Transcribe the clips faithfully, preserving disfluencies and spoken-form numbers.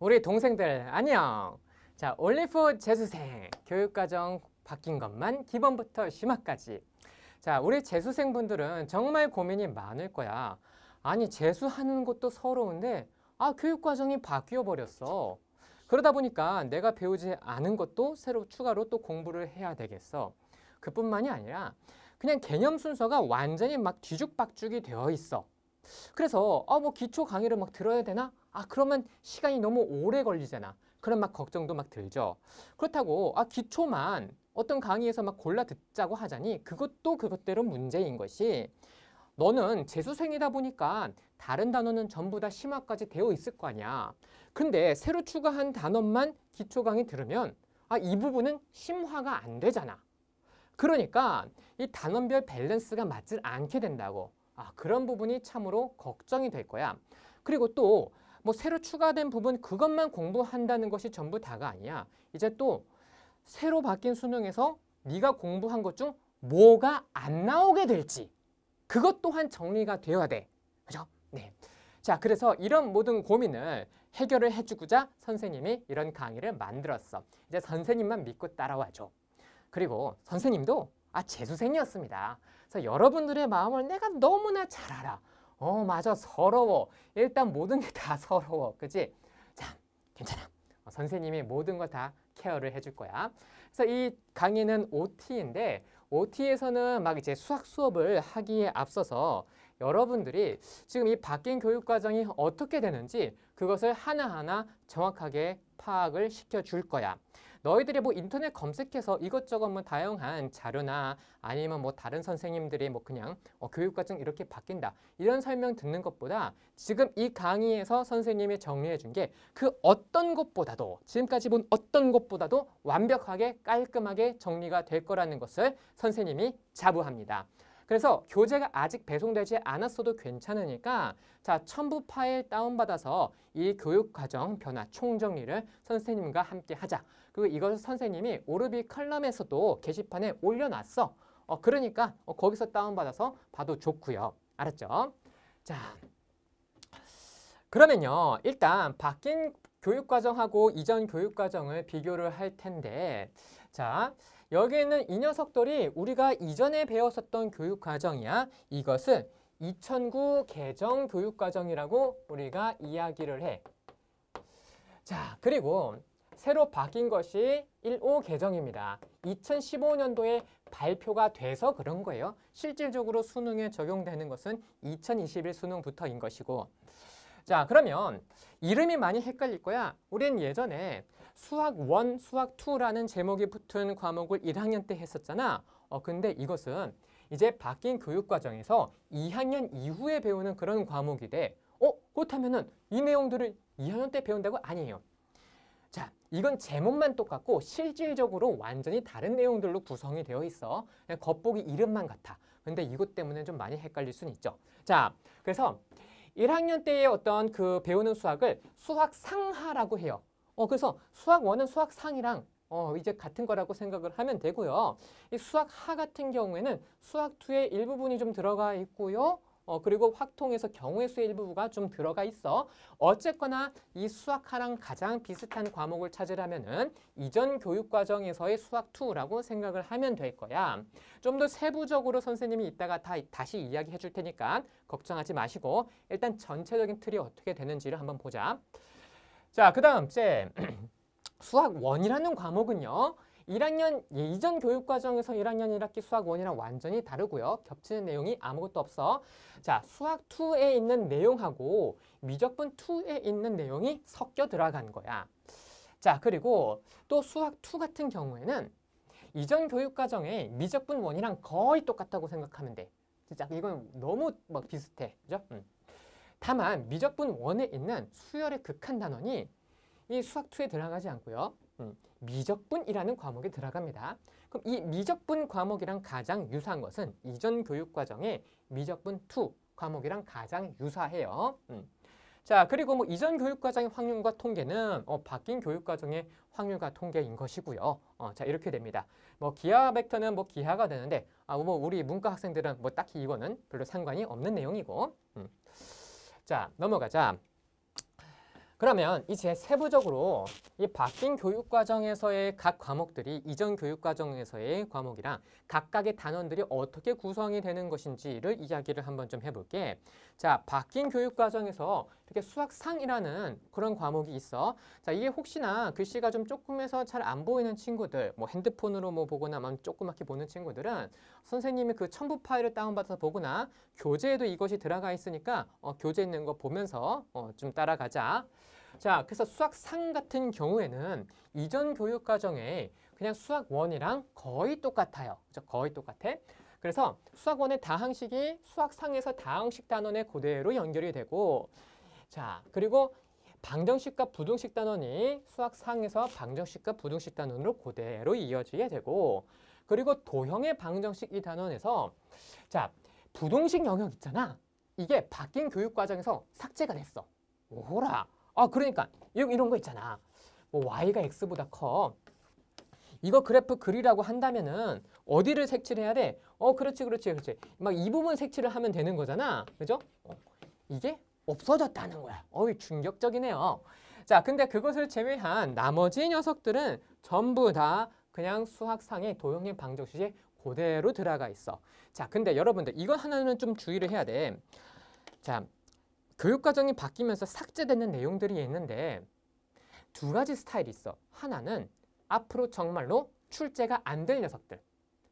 우리 동생들 안녕. 자, 올리프 재수생 교육과정 바뀐 것만 기본부터 심화까지. 자, 우리 재수생분들은 정말 고민이 많을 거야. 아니, 재수하는 것도 서러운데 아, 교육과정이 바뀌어 버렸어. 그러다 보니까 내가 배우지 않은 것도 새로 추가로 또 공부를 해야 되겠어. 그뿐만이 아니라 그냥 개념 순서가 완전히 막 뒤죽박죽이 되어 있어. 그래서 아, 뭐 기초 강의를 막 들어야 되나? 아, 그러면 시간이 너무 오래 걸리잖아. 그런 막 걱정도 막 들죠. 그렇다고 아, 기초만 어떤 강의에서 막 골라 듣자고 하자니 그것도 그것대로 문제인 것이, 너는 재수생이다 보니까 다른 단어는 전부 다 심화까지 되어 있을 거 아니야. 근데 새로 추가한 단어만 기초 강의 들으면 아, 이 부분은 심화가 안 되잖아. 그러니까 이 단원별 밸런스가 맞질 않게 된다고. 아, 그런 부분이 참으로 걱정이 될 거야. 그리고 또 뭐 새로 추가된 부분 그것만 공부한다는 것이 전부 다가 아니야. 이제 또 새로 바뀐 수능에서 네가 공부한 것 중 뭐가 안 나오게 될지 그것 또한 정리가 되어야 돼. 그죠? 네. 자, 그래서 이런 모든 고민을 해결을 해주고자 선생님이 이런 강의를 만들었어. 이제 선생님만 믿고 따라와줘. 그리고 선생님도 아, 재수생이었습니다. 그래서 여러분들의 마음을 내가 너무나 잘 알아. 어, 맞아, 서러워. 일단 모든 게 다 서러워. 그치? 자, 괜찮아. 어, 선생님이 모든 걸 다 케어를 해줄 거야. 그래서 이 강의는 오티인데 오티에서는 막 이제 수학 수업을 하기에 앞서서 여러분들이 지금 이 바뀐 교육 과정이 어떻게 되는지 그것을 하나하나 정확하게 파악을 시켜줄 거야. 너희들이 뭐 인터넷 검색해서 이것저것 뭐 다양한 자료나 아니면 뭐 다른 선생님들이 뭐 그냥 어, 교육과정 이렇게 바뀐다 이런 설명 듣는 것보다 지금 이 강의에서 선생님이 정리해준 게 그 어떤 것보다도, 지금까지 본 어떤 것보다도 완벽하게 깔끔하게 정리가 될 거라는 것을 선생님이 자부합니다. 그래서 교재가 아직 배송되지 않았어도 괜찮으니까 자, 첨부 파일 다운받아서 이 교육과정 변화 총정리를 선생님과 함께 하자. 그리고 이걸 선생님이 오르비 칼럼에서도 게시판에 올려놨어. 어, 그러니까 어, 거기서 다운받아서 봐도 좋고요. 알았죠? 자, 그러면요. 일단 바뀐 교육과정하고 이전 교육과정을 비교를 할 텐데, 자, 여기에는 이 녀석들이 우리가 이전에 배웠었던 교육과정이야. 이것을 이천구 개정 교육과정이라고 우리가 이야기를 해. 자, 그리고 새로 바뀐 것이 일호 개정입니다. 이천십오 년도에 발표가 돼서 그런 거예요. 실질적으로 수능에 적용되는 것은 이천이십일 수능부터인 것이고. 자, 그러면 이름이 많이 헷갈릴 거야. 우린 예전에 수학 일, 수학 이라는 제목이 붙은 과목을 일 학년 때 했었잖아. 어, 근데 이것은 이제 바뀐 교육과정에서 이 학년 이후에 배우는 그런 과목이 돼. 어? 그렇다면은 이 내용들을 이 학년 때 배운다고? 아니에요. 자, 이건 제목만 똑같고 실질적으로 완전히 다른 내용들로 구성이 되어 있어. 그냥 겉보기 이름만 같아. 근데 이것 때문에 좀 많이 헷갈릴 수는 있죠. 자, 그래서 일 학년 때의 어떤 그 배우는 수학을 수학상하라고 해요. 어, 그래서 수학 일은 수학상이랑 어, 이제 같은 거라고 생각을 하면 되고요. 이 수학하 같은 경우에는 수학 이의 일부분이 좀 들어가 있고요. 어, 그리고 확통에서 경우의 수의 일부가 좀 들어가 있어. 어쨌거나 이 수학하랑 가장 비슷한 과목을 찾으라면은 이전 교육과정에서의 수학 이라고 생각을 하면 될 거야. 좀 더 세부적으로 선생님이 이따가 다, 다시 이야기해 줄 테니까 걱정하지 마시고 일단 전체적인 틀이 어떻게 되는지를 한번 보자. 자, 그 다음 제 수학 일이라는 과목은요. 일 학년 이전 교육과정에서 일 학년 일 학기 수학 일이랑 완전히 다르고요. 겹치는 내용이 아무것도 없어. 자, 수학 이에 있는 내용하고 미적분 이에 있는 내용이 섞여 들어간 거야. 자, 그리고 또 수학 이 같은 경우에는 이전 교육과정에 미적분 일이랑 거의 똑같다고 생각하면 돼. 진짜 이건 너무 막 비슷해. 그죠? 음. 다만 미적분 일에 있는 수열의 극한 단원이 이 수학 이에 들어가지 않고요. 음, 미적분이라는 과목에 들어갑니다. 그럼 이 미적분 과목이랑 가장 유사한 것은 이전 교육과정의 미적분 이 과목이랑 가장 유사해요. 음. 자, 그리고 뭐 이전 교육과정의 확률과 통계는 어, 바뀐 교육과정의 확률과 통계인 것이고요. 어, 자, 이렇게 됩니다. 뭐 기하 벡터는 뭐 기하가 되는데 아, 뭐 우리 문과 학생들은 뭐 딱히 이거는 별로 상관이 없는 내용이고. 음. 자, 넘어가자. 그러면 이제 세부적으로 이 바뀐 교육과정에서의 각 과목들이 이전 교육과정에서의 과목이랑 각각의 단원들이 어떻게 구성이 되는 것인지를 이야기를 한번 좀 해볼게. 자, 바뀐 교육과정에서 이렇게 수학상이라는 그런 과목이 있어. 자, 이게 혹시나 글씨가 좀 조금해서 잘 안 보이는 친구들, 뭐 핸드폰으로 뭐 보거나 조그맣게 보는 친구들은 선생님이 그 첨부 파일을 다운받아서 보거나 교재에도 이것이 들어가 있으니까 어, 교재 있는 거 보면서 어, 좀 따라가자. 자, 그래서 수학상 같은 경우에는 이전 교육과정에 그냥 수학일이랑 거의 똑같아요. 그렇죠? 거의 똑같아. 그래서 수학일의 다항식이 수학상에서 다항식 단원의 그대로 연결이 되고, 자, 그리고 방정식과 부등식 단원이 수학상에서 방정식과 부등식 단원으로 그대로 이어지게 되고, 그리고 도형의 방정식 이 단원에서 자, 부등식 영역 있잖아. 이게 바뀐 교육과정에서 삭제가 됐어. 오라. 아, 그러니까 이런 거 있잖아. 뭐 y가 x보다 커. 이거 그래프 그리라고 한다면은 어디를 색칠해야 돼? 어, 그렇지, 그렇지, 그렇지. 막 이 부분 색칠을 하면 되는 거잖아. 그죠? 어, 이게 없어졌다는 거야. 어이, 충격적이네요. 자, 근데 그것을 제외한 나머지 녀석들은 전부 다 그냥 수학상의 도형의 방정식에 그대로 들어가 있어. 자, 근데 여러분들 이거 하나는 좀 주의를 해야 돼. 자, 교육과정이 바뀌면서 삭제되는 내용들이 있는데 두 가지 스타일이 있어. 하나는 앞으로 정말로 출제가 안 될 녀석들.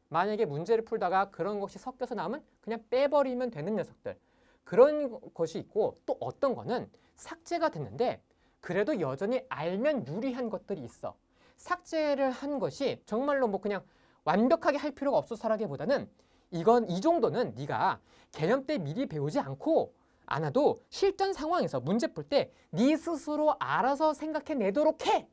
만약에 문제를 풀다가 그런 것이 섞여서 나오면 그냥 빼버리면 되는 녀석들. 그런 것이 있고, 또 어떤 거는 삭제가 됐는데 그래도 여전히 알면 유리한 것들이 있어. 삭제를 한 것이 정말로 뭐 그냥 완벽하게 할 필요가 없어서라기보다는 이건 이 정도는 네가 개념 때 미리 배우지 않고 않아도 실전 상황에서 문제 풀 때 네 스스로 알아서 생각해내도록 해!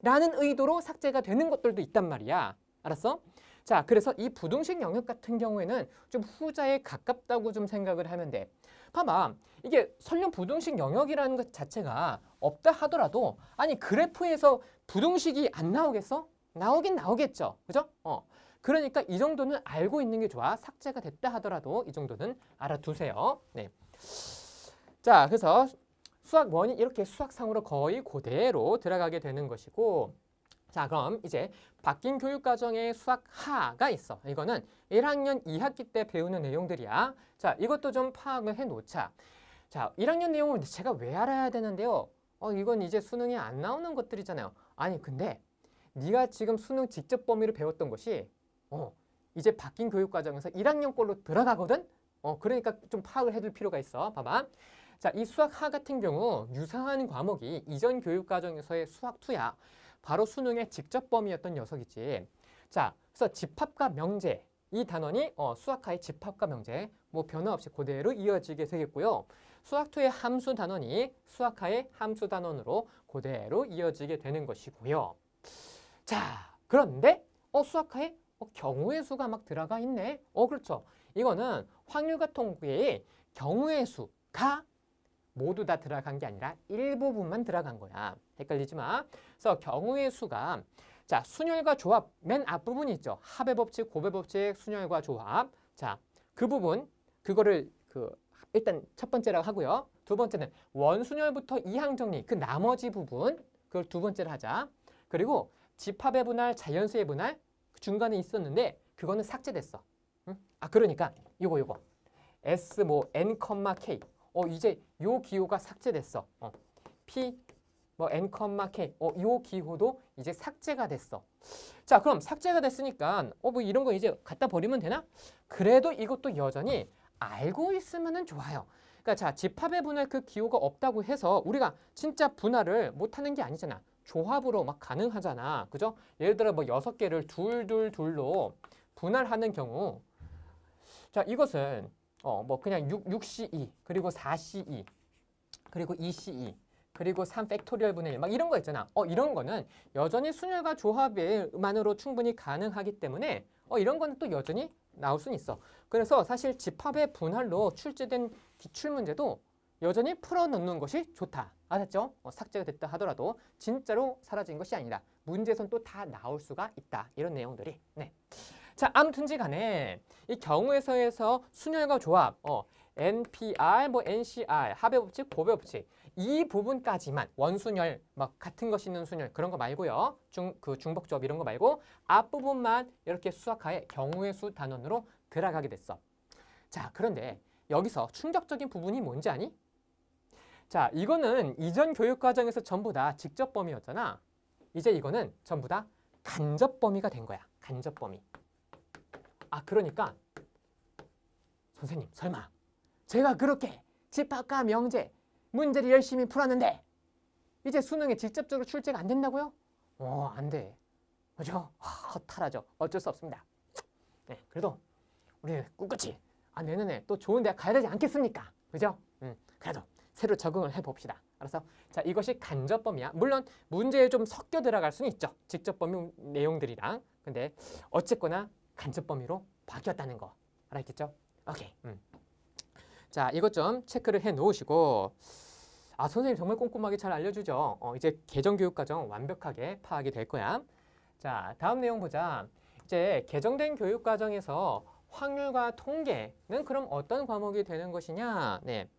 라는 의도로 삭제가 되는 것들도 있단 말이야. 알았어? 자, 그래서 이 부등식 영역 같은 경우에는 좀 후자에 가깝다고 좀 생각을 하면 돼. 봐봐. 이게 설령 부등식 영역이라는 것 자체가 없다 하더라도, 아니 그래프에서 부등식이 안 나오겠어? 나오긴 나오겠죠. 그죠? 어. 그러니까 이 정도는 알고 있는 게 좋아. 삭제가 됐다 하더라도 이 정도는 알아두세요. 네. 자, 그래서 수학원이 이렇게 수학상으로 거의 그대로 들어가게 되는 것이고, 자, 그럼 이제 바뀐 교육과정의 수학하가 있어. 이거는 일 학년 이 학기 때 배우는 내용들이야. 자, 이것도 좀 파악을 해놓자. 자, 일 학년 내용을 제가 왜 알아야 되는데요? 어, 이건 이제 수능에 안 나오는 것들이잖아요. 아니, 근데 네가 지금 수능 직접 범위를 배웠던 것이 어, 이제 바뀐 교육과정에서 일 학년 꼴로 들어가거든? 어, 그러니까 좀 파악을 해둘 필요가 있어. 봐봐. 자, 이 수학하 같은 경우 유사한 과목이 이전 교육과정에서의 수학이야. 바로 수능의 직접 범위였던 녀석이지. 자, 그래서 집합과 명제, 이 단원이 어, 수학하의 집합과 명제, 뭐 변화 없이 그대로 이어지게 되겠고요. 수학이의 함수 단원이 수학하의 함수 단원으로 그대로 이어지게 되는 것이고요. 자, 그런데 어, 수학하의 어, 경우의 수가 막 들어가 있네. 어, 그렇죠. 이거는 확률과 통계의 경우의 수가 모두 다 들어간 게 아니라 일부분만 들어간 거야. 헷갈리지 마. 그래서 경우의 수가, 자, 순열과 조합, 맨 앞부분이 있죠. 합의 법칙, 곱의 법칙, 순열과 조합. 자, 그 부분, 그거를 그 일단 첫 번째라고 하고요. 두 번째는 원순열부터 이항 정리, 그 나머지 부분, 그걸 두 번째로 하자. 그리고 집합의 분할, 자연수의 분할, 그 중간에 있었는데 그거는 삭제됐어. 응? 아, 그러니까 요거 요거. S 뭐 N, K. 어, 이제 요 기호가 삭제됐어. 어. P 뭐 N, K. 어, 요 기호도 이제 삭제가 됐어. 자, 그럼 삭제가 됐으니까 어, 뭐 이런 거 이제 갖다 버리면 되나? 그래도 이것도 여전히 알고 있으면은 좋아요. 그러니까 자, 집합의 분할 그 기호가 없다고 해서 우리가 진짜 분할을 못 하는 게 아니잖아. 조합으로 막 가능하잖아. 그죠? 예를 들어 뭐 여섯 개를 둘둘둘로 분할하는 경우, 자, 이것은 어, 뭐 그냥 육, 육 씨 이, 그리고 사 씨 이, 그리고 이 씨 이, 그리고 삼 팩토리얼 분의 일, 막 이런 거 있잖아. 어, 이런 거는 여전히 순열과 조합만으로 충분히 가능하기 때문에 어, 이런 거는 또 여전히 나올 수는 있어. 그래서 사실 집합의 분할로 출제된 기출 문제도 여전히 풀어놓는 것이 좋다. 알았죠? 어, 삭제가 됐다 하더라도 진짜로 사라진 것이 아니다. 문제에선 또 다 나올 수가 있다. 이런 내용들이. 네. 자, 아무튼지 간에 이 경우에서에서 순열과 조합, 어, 엔피알, 뭐 엔씨알, 합의 법칙, 보배 법칙 이 부분까지만 원순열, 막 같은 것이 있는 순열 그런 거 말고요. 중, 그 중복조합 이런 거 말고 앞부분만 이렇게 수학하에 경우의 수 단원으로 들어가게 됐어. 자, 그런데 여기서 충격적인 부분이 뭔지 아니? 자, 이거는 이전 교육과정에서 전부 다 직접 범위였잖아. 이제 이거는 전부 다 간접 범위가 된 거야. 간접 범위. 아, 그러니까 선생님, 설마 제가 그렇게 집합과 명제, 문제를 열심히 풀었는데 이제 수능에 직접적으로 출제가 안 된다고요? 어, 안 돼. 그죠? 허탈하죠. 어쩔 수 없습니다. 네, 그래도 우리 꿋꿋이 아, 내년에 또 좋은 대학 가야 되지 않겠습니까? 그죠? 음, 그래도 새로 적응을 해봅시다. 알았어? 자, 이것이 간접 범위야. 물론 문제에 좀 섞여 들어갈 수는 있죠. 직접 범위 내용들이랑. 근데 어쨌거나 간접 범위로 바뀌었다는 거. 알았겠죠? 오케이. 음. 자, 이것 좀 체크를 해 놓으시고, 아, 선생님 정말 꼼꼼하게 잘 알려주죠. 어, 이제 개정교육과정 완벽하게 파악이 될 거야. 자, 다음 내용 보자. 이제 개정된 교육과정에서 확률과 통계는 그럼 어떤 과목이 되는 것이냐. 네.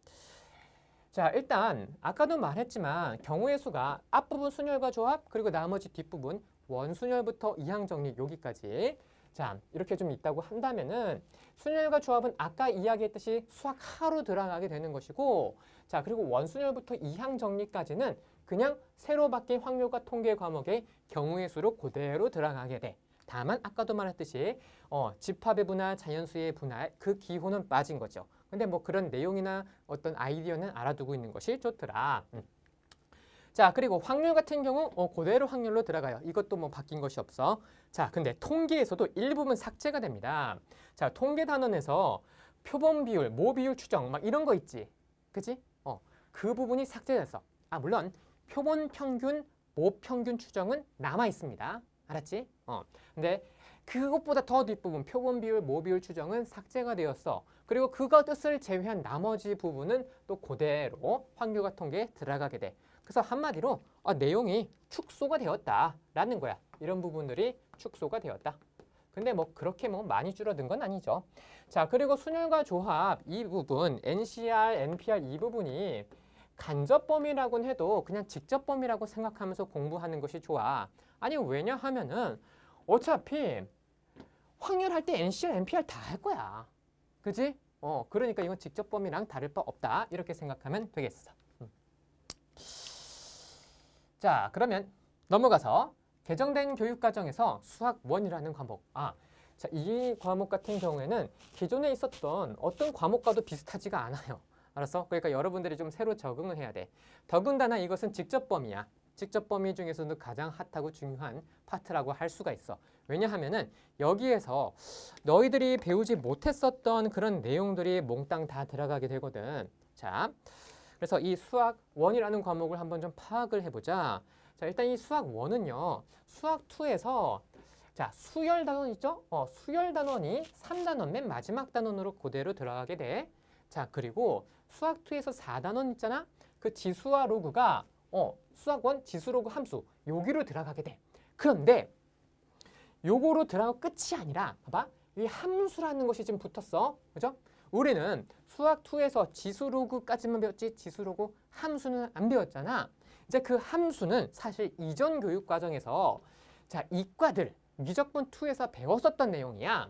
자, 일단 아까도 말했지만 경우의 수가 앞부분 순열과 조합 그리고 나머지 뒷부분 원순열부터 이항정리 여기까지 자, 이렇게 좀 있다고 한다면은 순열과 조합은 아까 이야기했듯이 수학하로 들어가게 되는 것이고, 자, 그리고 원순열부터 이항정리까지는 그냥 새로 바뀐 확률과 통계 과목의 경우의 수로 그대로 들어가게 돼. 다만 아까도 말했듯이 어, 집합의 분할, 자연수의 분할 그 기호는 빠진 거죠. 근데 뭐 그런 내용이나 어떤 아이디어는 알아두고 있는 것이 좋더라. 음. 자, 그리고 확률 같은 경우 어, 그대로 확률로 들어가요. 이것도 뭐 바뀐 것이 없어. 자, 근데 통계에서도 일부분 삭제가 됩니다. 자, 통계 단원에서 표본 비율, 모 비율 추정 막 이런 거 있지. 그치? 어, 그 부분이 삭제됐어. 아, 물론 표본 평균, 모 평균 추정은 남아 있습니다. 알았지? 어, 근데 그것보다 더 뒷부분 표본 비율, 모 비율 추정은 삭제가 되었어. 그리고 그거 뜻을 제외한 나머지 부분은 또 그대로 확률과 통계에 들어가게 돼. 그래서 한마디로 아, 내용이 축소가 되었다라는 거야. 이런 부분들이 축소가 되었다. 근데 뭐 그렇게 뭐 많이 줄어든 건 아니죠. 자, 그리고 순열과 조합 이 부분, 엔씨알, 엔피알 이 부분이 간접 범위라고는 해도 그냥 직접 범위라고 생각하면서 공부하는 것이 좋아. 아니, 왜냐하면은 어차피 확률할 때 엔씨알, 엔피알 다 할 거야. 그지? 어, 그러니까 이건 직접 범위랑 다를 바 없다. 이렇게 생각하면 되겠어. 자, 그러면 넘어가서 개정된 교육과정에서 수학 일이라는 과목. 아, 자, 이 과목 같은 경우에는 기존에 있었던 어떤 과목과도 비슷하지가 않아요. 알았어? 그러니까 여러분들이 좀 새로 적응을 해야 돼. 더군다나 이것은 직접 범위야. 직접 범위 중에서도 가장 핫하고 중요한 파트라고 할 수가 있어. 왜냐하면은 여기에서 너희들이 배우지 못했었던 그런 내용들이 몽땅 다 들어가게 되거든. 자, 그래서 이 수학 일이라는 과목을 한번 좀 파악을 해보자. 자, 일단 이 수학 일은요. 수학 이에서 자, 수열 단원 있죠? 어, 수열 단원이 삼 단원 맨 마지막 단원으로 그대로 들어가게 돼. 자, 그리고 수학 이에서 사 단원 있잖아? 그 지수와 로그가 어, 수학 일 지수 로그 함수 여기로 들어가게 돼. 그런데 요거로 들어가고 끝이 아니라 봐봐. 이 함수라는 것이 지금 붙었어. 그죠? 우리는 수학 이에서 지수 로그까지만 배웠지 지수 로그 함수는 안 배웠잖아. 이제 그 함수는 사실 이전 교육 과정에서 자, 이과들 미적분 이에서 배웠었던 내용이야.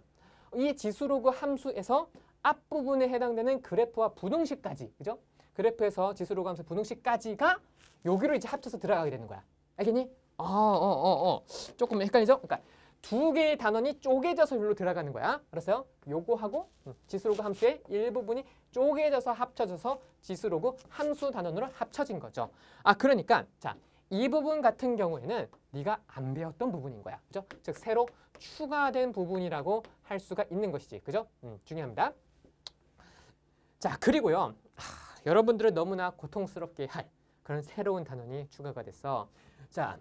이 지수 로그 함수에서 앞부분에 해당되는 그래프와 분홍식까지. 그죠? 그래프에서 지수 로그 함수 분홍식까지가 여기로 이제 합쳐서 들어가게 되는 거야. 알겠니? 어, 어, 어, 어. 조금 헷갈리죠? 그러니까 두 개의 단원이 쪼개져서 여기로 들어가는 거야. 알았어요? 요거하고 지수로그 함수의 일부분이 쪼개져서 합쳐져서 지수로그 함수 단원으로 합쳐진 거죠. 아, 그러니까 자, 이 부분 같은 경우에는 네가 안 배웠던 부분인 거야. 그죠? 즉 새로 추가된 부분이라고 할 수가 있는 것이지. 그죠? 음, 중요합니다. 자, 그리고요. 하, 여러분들을 너무나 고통스럽게 할 그런 새로운 단원이 추가가 됐어. 자,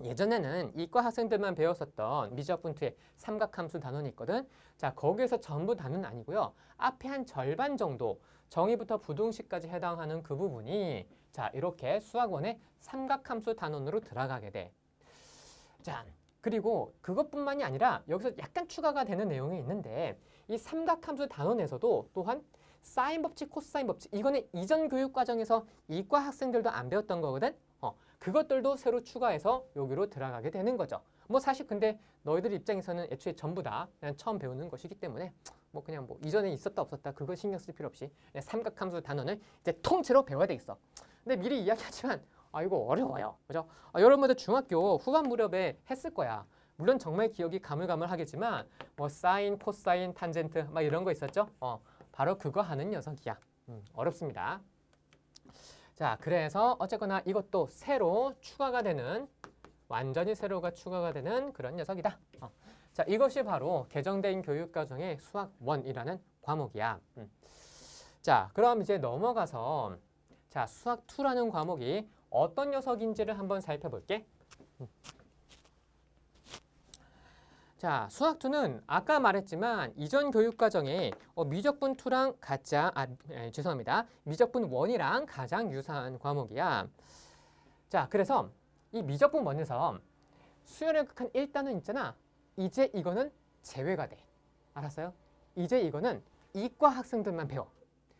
예전에는 이과 학생들만 배웠었던 미적분 이의 삼각함수 단원이 있거든. 자, 거기에서 전부 단원은 아니고요. 앞에 한 절반 정도 정의부터 부등식까지 해당하는 그 부분이 자, 이렇게 수학 일의 삼각함수 단원으로 들어가게 돼. 자, 그리고 그것뿐만이 아니라 여기서 약간 추가가 되는 내용이 있는데 이 삼각함수 단원에서도 또한 사인 법칙, 코사인 법칙 이거는 이전 교육 과정에서 이과 학생들도 안 배웠던 거거든. 어, 그것들도 새로 추가해서 여기로 들어가게 되는 거죠. 뭐 사실 근데 너희들 입장에서는 애초에 전부 다 그냥 처음 배우는 것이기 때문에 뭐 그냥 뭐 이전에 있었다 없었다 그거 신경 쓸 필요 없이 그냥 삼각함수 단원을 이제 통째로 배워야 되겠어. 근데 미리 이야기하지만 아 이거 어려워요. 그죠? 아, 여러분들 중학교 후반 무렵에 했을 거야. 물론 정말 기억이 가물가물하겠지만 뭐 사인, 코사인, 탄젠트 막 이런 거 있었죠? 어, 바로 그거 하는 녀석이야. 음, 어렵습니다. 자, 그래서 어쨌거나 이것도 새로 추가가 되는 완전히 새로가 추가가 되는 그런 녀석이다. 어. 자, 이것이 바로 개정된 교육과정의 수학 일이라는 과목이야. 음. 자, 그럼 이제 넘어가서 자, 수학 이라는 과목이 어떤 녀석인지를 한번 살펴볼게. 음. 자, 수학 이는 아까 말했지만 이전 교육과정에 어, 미적분 이랑 가장, 아, 에, 죄송합니다. 미적분 일이랑 가장 유사한 과목이야. 자, 그래서 이 미적분 일에서 수열의 극한 일 단원 있잖아. 이제 이거는 제외가 돼. 알았어요? 이제 이거는 이과 학생들만 배워.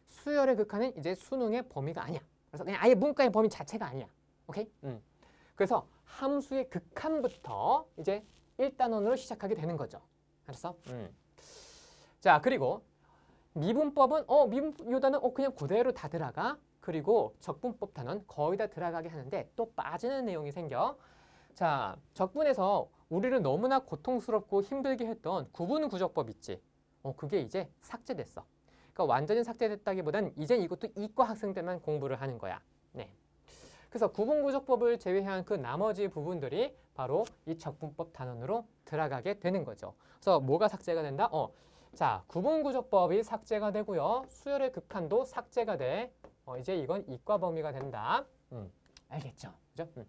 수열의 극한은 이제 수능의 범위가 아니야. 그래서 그냥 아예 문과의 범위 자체가 아니야. 오케이? 음. 그래서 함수의 극한부터 이제 일 단원으로 시작하게 되는 거죠. 알았어? 음. 자, 그리고 미분법은 어, 미분법 요단은 어, 그냥 그대로 다 들어가. 그리고 적분법 단원 거의 다 들어가게 하는데 또 빠지는 내용이 생겨. 자, 적분에서 우리를 너무나 고통스럽고 힘들게 했던 구분구적법 있지. 어, 그게 이제 삭제됐어. 그러니까 완전히 삭제됐다기보단 이제 이것도 이과 학생들만 공부를 하는 거야. 네. 그래서 구분구적법을 제외한 그 나머지 부분들이 바로 이 적분법 단원으로 들어가게 되는 거죠. 그래서 뭐가 삭제가 된다? 어, 자, 구분구적법이 삭제가 되고요. 수열의 극한도 삭제가 돼. 어, 이제 이건 이과 범위가 된다. 음, 알겠죠? 그죠? 음.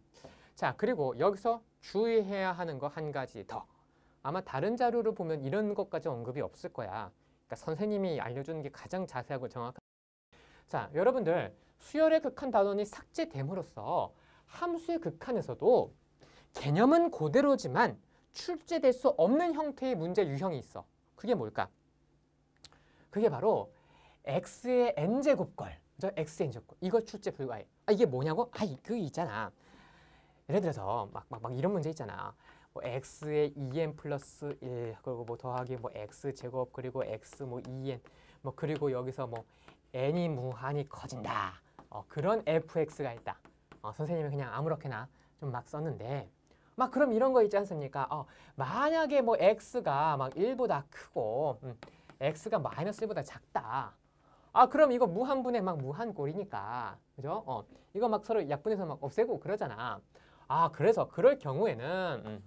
자, 그리고 여기서 주의해야 하는 거 한 가지 더. 아마 다른 자료를 보면 이런 것까지 언급이 없을 거야. 그러니까 선생님이 알려주는 게 가장 자세하고 정확한. 자, 여러분들 수열의 극한 단원이 삭제됨으로써 함수의 극한에서도 개념은 그대로지만 출제될 수 없는 형태의 문제 유형이 있어. 그게 뭘까? 그게 바로 x의 n제곱걸. 저 x의 n제곱. 이거 출제 불가해. 아, 이게 뭐냐고? 아, 그 있잖아. 예를 들어서 막, 막, 막 이런 문제 있잖아. 뭐 x의 이엔 플러스 일 그리고 뭐 더하기 뭐 x제곱 그리고 x 뭐 이엔 뭐 그리고 여기서 뭐 n이 무한히 커진다. 어, 그런 에프엑스가 있다. 어, 선생님이 그냥 아무렇게나 좀 막 썼는데 막 그럼 이런 거 있지 않습니까? 어, 만약에 뭐 x가 막 일보다 크고 음, x가 마이너스 일보다 작다. 아, 그럼 이거 무한분의 막 무한꼴이니까. 그죠? 어, 이거 막 서로 약분해서 막 없애고 그러잖아. 아, 그래서 그럴 경우에는 음,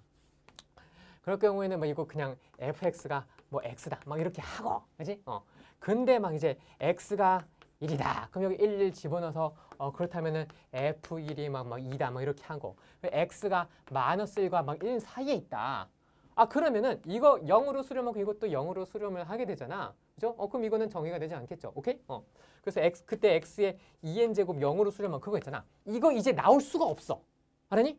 그럴 경우에는 뭐 이거 그냥 에프엑스가 뭐 x다. 막 이렇게 하고. 그지? 어. 근데 막 이제 x가 일이다. 그럼 여기 일, 일 집어넣어서 어, 그렇다면은 에프 일이 막, 막 이다. 막 이렇게 한 거. x가 마이너스 일과 막 일 사이에 있다. 아, 그러면은 이거 영으로 수렴하고 이것도 영으로 수렴을 하게 되잖아. 그죠? 어, 그럼 이거는 정의가 되지 않겠죠. 오케이? 어. 그래서 x, 그때 x의 이엔 제곱 영으로 수렴하면 그거 있잖아. 이거 이제 나올 수가 없어. 알았니?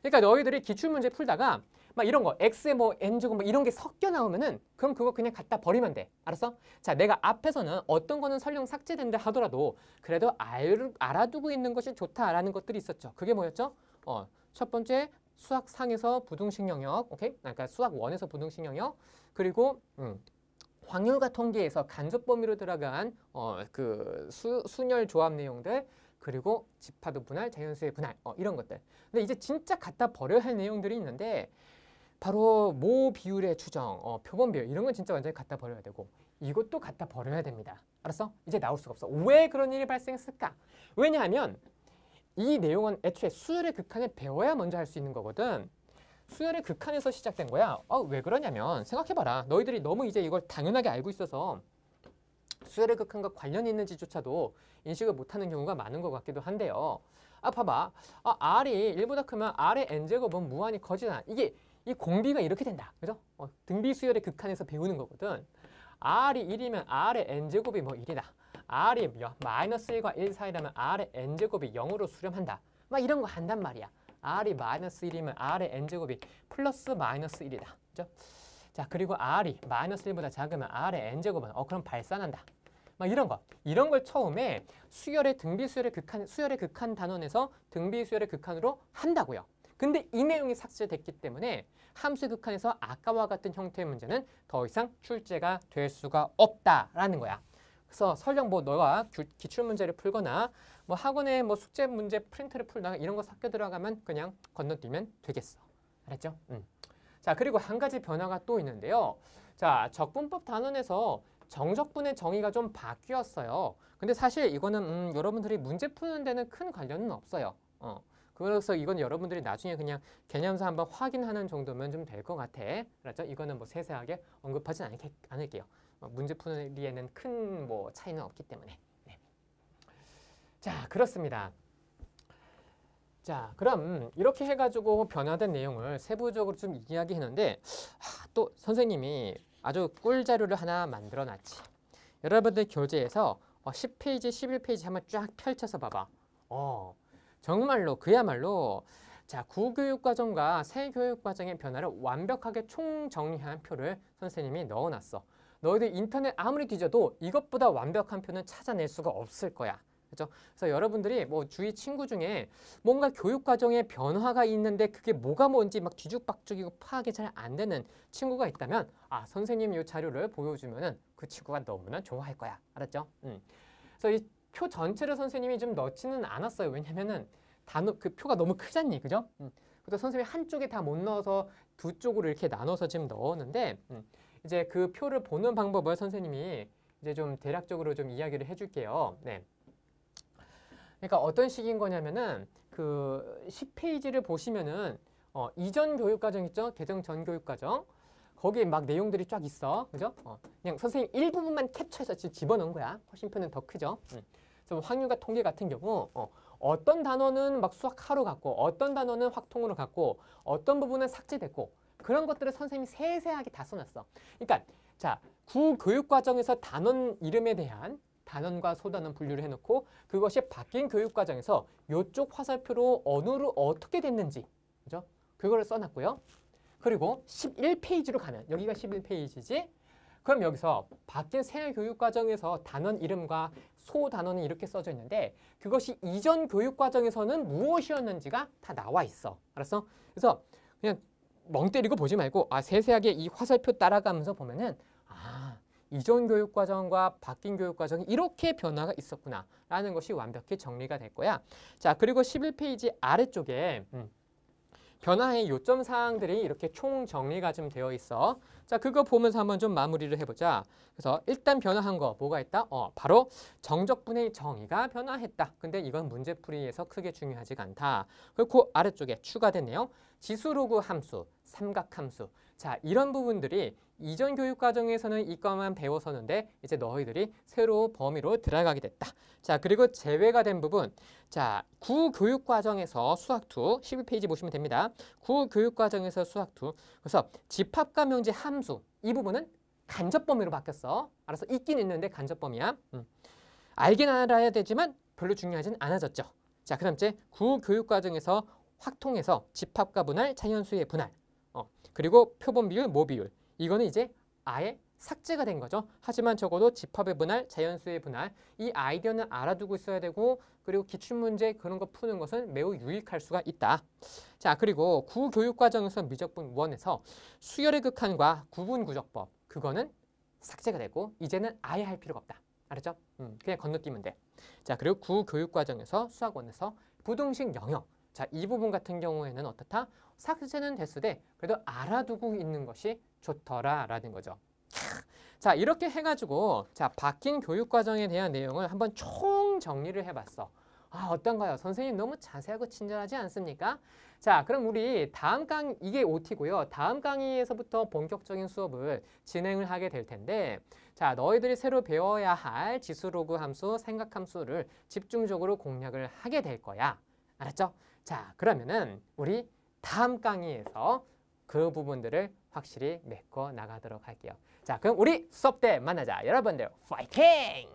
그러니까 너희들이 기출문제 풀다가 막 이런 거, x의 뭐 n제곱 뭐 이런 게 섞여 나오면은 그럼 그거 그냥 갖다 버리면 돼. 알았어? 자, 내가 앞에서는 어떤 거는 설령 삭제된다 하더라도 그래도 알, 알아두고 있는 것이 좋다라는 것들이 있었죠. 그게 뭐였죠? 어, 첫 번째 수학상에서 부등식 영역, 오케이? 그러니까 수학일에서 부등식 영역, 그리고 음, 확률과 통계에서 간접 범위로 들어간 어, 그 수, 순열 조합 내용들, 그리고 집합의 분할, 자연수의 분할, 어, 이런 것들. 근데 이제 진짜 갖다 버려야 할 내용들이 있는데 바로 모 비율의 추정, 어, 표본 비율 이런 건 진짜 완전히 갖다 버려야 되고 이것도 갖다 버려야 됩니다. 알았어? 이제 나올 수가 없어. 왜 그런 일이 발생했을까? 왜냐하면 이 내용은 애초에 수열의 극한을 배워야 먼저 할 수 있는 거거든. 수열의 극한에서 시작된 거야. 어, 왜 그러냐면 생각해봐라. 너희들이 너무 이제 이걸 당연하게 알고 있어서 수열의 극한과 관련이 있는지조차도 인식을 못하는 경우가 많은 것 같기도 한데요. 아, 봐봐. 아, R이 일보다 크면 R의 N제곱은 무한히 커지나. 이게 이 공비가 이렇게 된다. 그죠? 어, 등비 수열의 극한에서 배우는 거거든. R이 일이면 R의 N제곱이 뭐 일이다. R이 마이너스 일과 일 사이라면 R의 N제곱이 영으로 수렴한다. 막 이런 거 한단 말이야. R이 마이너스 일이면 R의 N제곱이 플러스 마이너스 일이다. 그죠? 자, 그리고 R이 마이너스 일보다 작으면 R의 N제곱은 어, 그럼 발산한다. 막 이런 거. 이런 걸 처음에 수열의 등비 수열의 극한, 수열의 극한 단원에서 등비 수열의 극한으로 한다고요. 근데 이 내용이 삭제됐기 때문에 함수의 극한에서 아까와 같은 형태의 문제는 더 이상 출제가 될 수가 없다라는 거야. 그래서 설령 뭐 너가 기출 문제를 풀거나 뭐 학원에 뭐 숙제 문제 프린트를 풀다가 이런 거 삭제 들어가면 그냥 건너뛰면 되겠어. 알았죠? 음. 자, 그리고 한 가지 변화가 또 있는데요. 자, 적분법 단원에서 정적분의 정의가 좀 바뀌었어요. 근데 사실 이거는 음, 여러분들이 문제 푸는 데는 큰 관련은 없어요. 어. 그래서 이건 여러분들이 나중에 그냥 개념서 한번 확인하는 정도면 좀 될 것 같아. 알았죠? 이거는 뭐 세세하게 언급하진 않게, 않을게요. 문제 푸는 데에는 큰 뭐 차이는 없기 때문에. 네. 자, 그렇습니다. 자, 그럼 이렇게 해가지고 변화된 내용을 세부적으로 좀 이야기했는데, 하, 또 선생님이 아주 꿀자료를 하나 만들어놨지. 여러분들 교재에서 십 페이지, 십일 페이지 한번 쫙 펼쳐서 봐봐. 어, 정말로 그야말로 자, 구교육과정과 새교육과정의 변화를 완벽하게 총정리한 표를 선생님이 넣어놨어. 너희들 인터넷 아무리 뒤져도 이것보다 완벽한 표는 찾아낼 수가 없을 거야. 그죠? 그래서 여러분들이 뭐 주위 친구 중에 뭔가 교육 과정에 변화가 있는데 그게 뭐가 뭔지 막 뒤죽박죽이고 파악이 잘 안 되는 친구가 있다면, 아, 선생님 이 자료를 보여주면은 그 친구가 너무나 좋아할 거야. 알았죠? 음. 그래서 이 표 전체를 선생님이 좀 넣지는 않았어요. 왜냐면은 단어 그 표가 너무 크잖니, 그죠? 음. 그래서 선생님이 한쪽에 다 못 넣어서 두 쪽으로 이렇게 나눠서 지금 넣었는데, 음. 이제 그 표를 보는 방법을 선생님이 이제 좀 대략적으로 좀 이야기를 해줄게요. 네. 그러니까 어떤 식인 거냐면은 그 십 페이지를 보시면은 어, 이전 교육과정 있죠? 개정 전 교육과정. 거기에 막 내용들이 쫙 있어. 그죠? 어, 그냥 선생님 일부분만 캡처해서 지금 집어넣은 거야. 훨씬 표는 더 크죠? 음. 그래서 확률과 통계 같은 경우 어, 어떤 단어는 막 수학하로 갔고 어떤 단어는 확통으로 갔고 어떤 부분은 삭제됐고 그런 것들을 선생님이 세세하게 다 써놨어. 그러니까 자, 구교육과정에서 단원 이름에 대한 단원과 소단원 분류를 해놓고 그것이 바뀐 교육과정에서 이쪽 화살표로 어느로 어떻게 됐는지, 그죠? 그거를 써놨고요. 그리고 십일 페이지로 가면, 여기가 십일 페이지지? 그럼 여기서 바뀐 새 교육과정에서 단원 이름과 소단원이 이렇게 써져 있는데 그것이 이전 교육과정에서는 무엇이었는지가 다 나와 있어. 알았어? 그래서 그냥 멍 때리고 보지 말고 아, 세세하게 이 화살표 따라가면서 보면은 아, 이전 교육과정과 바뀐 교육과정이 이렇게 변화가 있었구나 라는 것이 완벽히 정리가 될 거야. 자, 그리고 십일 페이지 아래쪽에 음, 변화의 요점 사항들이 이렇게 총 정리가 좀 되어 있어. 자, 그거 보면서 한번 좀 마무리를 해보자. 그래서 일단 변화한 거 뭐가 있다? 어, 바로 정적분의 정의가 변화했다. 근데 이건 문제풀이에서 크게 중요하지가 않다. 그리고 그 아래쪽에 추가된 내용, 지수로그 함수, 삼각함수. 자, 이런 부분들이 이전 교육과정에서는 이과만 배웠었는데 이제 너희들이 새로운 범위로 들어가게 됐다. 자, 그리고 제외가 된 부분. 자, 구교육과정에서 수학투, 십일 페이지 보시면 됩니다. 구교육과정에서 수학투. 그래서 집합과 명제 함수, 이 부분은 간접 범위로 바뀌었어. 알아서 있긴 있는데 간접 범위야. 음. 알긴 알아야 되지만 별로 중요하진 않아졌죠. 자, 그 다음째 구교육과정에서 확통에서 집합과 분할, 자연수의 분할. 어, 그리고 표본 비율, 모 비율. 이거는 이제 아예 삭제가 된 거죠. 하지만 적어도 집합의 분할, 자연수의 분할, 이 아이디어는 알아두고 있어야 되고 그리고 기출문제 그런 거 푸는 것은 매우 유익할 수가 있다. 자, 그리고 구교육과정에서 미적분 일에서 수열의 극한과 구분구적법, 그거는 삭제가 되고 이제는 아예 할 필요가 없다. 알았죠? 음, 그냥 건너뛰면 돼. 자, 그리고 구교육과정에서 수학원에서 부등식 영역. 자, 이 부분 같은 경우에는 어떻다? 삭제는 됐으되 그래도 알아두고 있는 것이 좋더라라는 거죠. 자, 이렇게 해가지고 자, 바뀐 교육과정에 대한 내용을 한번 총 정리를 해봤어. 아, 어떤가요? 선생님 너무 자세하고 친절하지 않습니까? 자, 그럼 우리 다음 강의, 이게 오티고요. 다음 강의에서부터 본격적인 수업을 진행을 하게 될 텐데, 자, 너희들이 새로 배워야 할 지수로그 함수, 생각함수를 집중적으로 공략을 하게 될 거야. 알았죠? 자, 그러면은 우리 다음 강의에서 그 부분들을 확실히 메꿔 나가도록 할게요. 자, 그럼 우리 수업 때 만나자. 여러분들 파이팅!